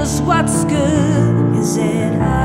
'Cause what's good is it?